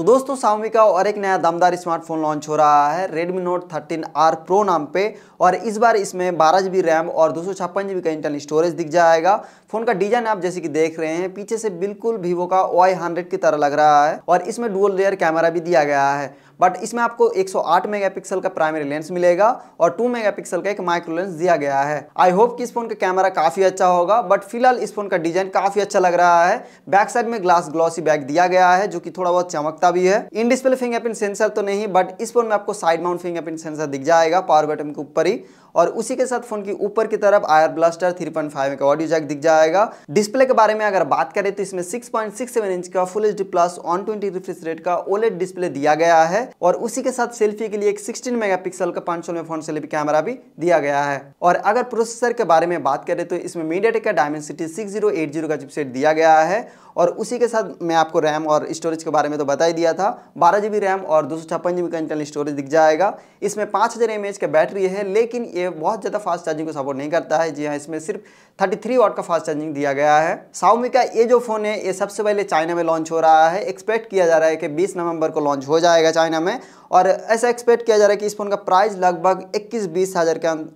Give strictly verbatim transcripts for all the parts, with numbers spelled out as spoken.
तो दोस्तों Xiaomi का और एक नया दमदार स्मार्टफोन लॉन्च हो रहा है Redmi Note thirteen R Pro नाम पे, और इस बार इसमें बारह जीबी रैम और दो सौ छप्पन जीबी का इंटरनल स्टोरेज दिख जाएगा। फोन का डिजाइन आप जैसे कि देख रहे हैं पीछे से बिल्कुल Vivo का वाई हंड्रेड की तरह लग रहा है, और इसमें डुअल लेयर कैमरा भी दिया गया है। बट इसमें आपको एक सौ आठ मेगापिक्सल का प्राइमरी लेंस मिलेगा और दो मेगापिक्सल का एक माइक्रो लेंस दिया गया है। आई होप कि इस फोन का कैमरा काफी अच्छा होगा, बट फिलहाल इस फोन का डिजाइन काफी अच्छा लग रहा है। बैक साइड में ग्लास ग्लॉसी बैक दिया गया है जो कि थोड़ा बहुत चमकता भी है। इन डिस्प्ले फिंगरप्रिंट सेंसर तो नहीं, बट इस फोन में आपको साइड माउंट फिंगरप्रिंट सेंसर दिख जाएगा पावर बटन के ऊपर ही, और उसी के साथ फोन की ऊपर की तरफ IR blaster three point five का ऑडियो जैक दिख जाएगा। डिस्प्ले के बारे में अगर बात करें तो इसमें six point six seven inch का full HD plus one twenty refresh rate का ओलेड डिस्प्ले दिया गया है, और उसी के साथ सेल्फी के लिए एक सिक्सटीन मेगापिक्सल का पांच सौ मेगापिक्सल सेल्फी कैमरा भी दिया गया है। और अगर प्रोसेसर के बारे में बात करें तो इसमें मीडियाटेक का Dimensity six zero eight zero का चिपसेट दिया गया है, और उसी के साथ मैं आपको रैम और स्टोरेज के बारे में तो बता ही दिया था। बारह जीबी रैम और दो सौ छप्पन जीबी का इंटरनल स्टोरेज दिख जाएगा। इसमें पाँच हज़ार एम एच का बैटरी है, लेकिन ये बहुत ज़्यादा फास्ट चार्जिंग को सपोर्ट नहीं करता है। जी हाँ, इसमें सिर्फ तैंतीस वाट का फास्ट चार्जिंग दिया गया है। Xiaomi का ये जो फ़ोन है ये सबसे पहले चाइना में लॉन्च हो रहा है। एक्सपेक्ट किया जा रहा है कि बीस नवंबर को लॉन्च हो जाएगा चाइना में, और ऐसा एक्सपेक्ट किया जा रहा है कि इस फ़ोन का प्राइस लगभग इक्कीस बीस हज़ार के अंदर,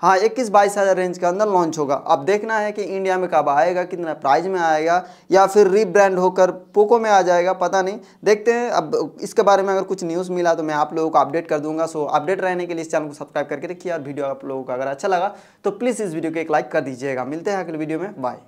हाँ इक्कीस बाईस हज़ार रेंज के अंदर लॉन्च होगा। अब देखना है कि इंडिया में कब आएगा, कितना प्राइस में आएगा, या फिर रीब्रांड होकर पोको में आ जाएगा, पता नहीं, देखते हैं। अब इसके बारे में अगर कुछ न्यूज़ मिला तो मैं आप लोगों को अपडेट कर दूंगा। सो अपडेट रहने के लिए इस चैनल को सब्सक्राइब करके रखिए, और वीडियो आप लोगों को अगर अच्छा लगा तो प्लीज़ इस वीडियो को एक लाइक कर दीजिएगा। मिलते हैं अगले वीडियो में, बाय।